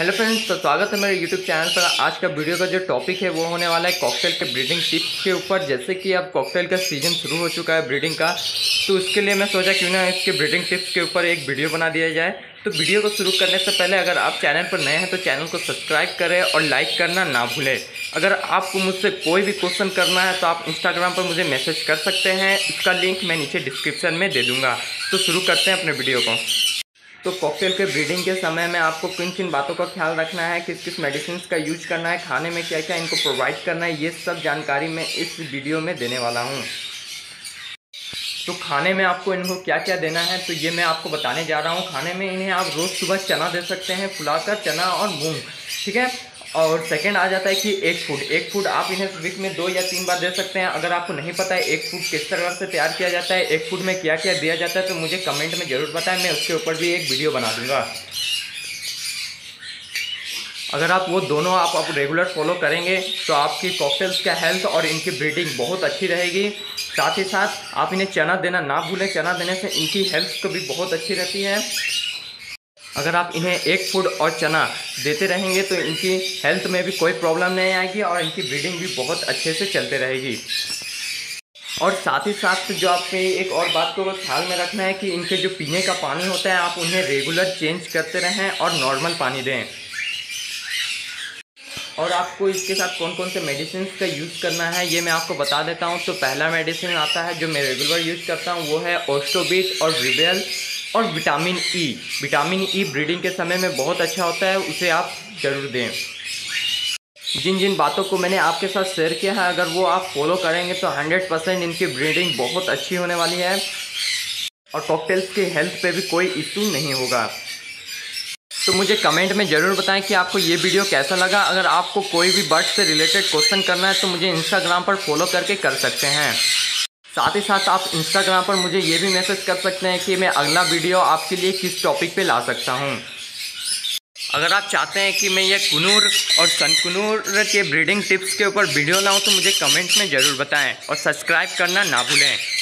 Hello friends, तो स्वागत है मेरे यूट्यूब चैनल पर। आज का वीडियो का जो टॉपिक है वो होने वाला है कॉकटेल के ब्रीडिंग टिप्स के ऊपर। जैसे कि अब कॉकटेल का सीजन शुरू हो चुका है ब्रीडिंग का, तो उसके लिए मैं सोचा क्यों ना इसके ब्रीडिंग टिप्स के ऊपर एक वीडियो बना दिया जाए। तो वीडियो को शुरू करने से पहले अगर आप चैनल पर नए हैं तो चैनल को सब्सक्राइब करें और लाइक करना ना भूलें। अगर आपको मुझसे कोई भी क्वेश्चन करना है तो आप इंस्टाग्राम पर मुझे मैसेज कर सकते हैं, इसका लिंक मैं नीचे डिस्क्रिप्शन में दे दूँगा। तो शुरू करते हैं अपने वीडियो को। तो कॉकटेल के ब्रीडिंग के समय में आपको किन किन बातों का ख्याल रखना है, किस किस मेडिसिन का यूज करना है, खाने में क्या क्या इनको प्रोवाइड करना है, ये सब जानकारी मैं इस वीडियो में देने वाला हूँ। तो खाने में आपको इनको क्या क्या देना है तो ये मैं आपको बताने जा रहा हूँ। खाने में इन्हें आप रोज़ सुबह चना दे सकते हैं, फुलाकर चना और मूँग, ठीक है। और सेकेंड आ जाता है कि एग फूड आप इन्हें वीक में 2 या 3 बार दे सकते हैं। अगर आपको नहीं पता है एग फूड किस तरह से तैयार किया जाता है, एग फूड में क्या क्या दिया जाता है, तो मुझे कमेंट में ज़रूर बताएं, मैं उसके ऊपर भी एक वीडियो बना दूंगा। अगर आप वो दोनों आप रेगुलर फॉलो करेंगे तो आपकी कॉकटेल्स का हेल्थ और इनकी ब्रीडिंग बहुत अच्छी रहेगी। साथ ही साथ आप इन्हें चना देना ना भूलें, चना देने से इनकी हेल्थ को भी बहुत अच्छी रहती है। अगर आप इन्हें एग फूड और चना देते रहेंगे तो इनकी हेल्थ में भी कोई प्रॉब्लम नहीं आएगी और इनकी ब्रीडिंग भी बहुत अच्छे से चलते रहेगी। और साथ ही साथ जो आपके एक और बात को ख्याल में रखना है कि इनके जो पीने का पानी होता है आप उन्हें रेगुलर चेंज करते रहें और नॉर्मल पानी दें। और आपको इसके साथ कौन कौन से मेडिसिन का यूज़ करना है ये मैं आपको बता देता हूँ। तो पहला मेडिसिन आता है जो मैं रेगुलर यूज़ करता हूँ, वो है ओस्टोबिज और रिबेल और vitamin E. Vitamin E breeding के समय में बहुत अच्छा होता है, उसे आप ज़रूर दें। जिन जिन बातों को मैंने आपके साथ शेयर किया है अगर वो आप फॉलो करेंगे तो 100% इनकी ब्रीडिंग बहुत अच्छी होने वाली है और कॉकटेल्स की हेल्थ पे भी कोई इशू नहीं होगा। तो मुझे कमेंट में ज़रूर बताएं कि आपको ये वीडियो कैसा लगा। अगर आपको कोई भी बर्ड से रिलेटेड क्वेश्चन करना है तो मुझे इंस्टाग्राम पर फॉलो करके कर सकते हैं। साथ ही साथ आप इंस्टाग्राम पर मुझे ये भी मैसेज कर सकते हैं कि मैं अगला वीडियो आपके लिए किस टॉपिक पे ला सकता हूँ। अगर आप चाहते हैं कि मैं ये कुनूर और सनकुनूर के ब्रीडिंग टिप्स के ऊपर वीडियो लाऊँ तो मुझे कमेंट में ज़रूर बताएं और सब्सक्राइब करना ना भूलें।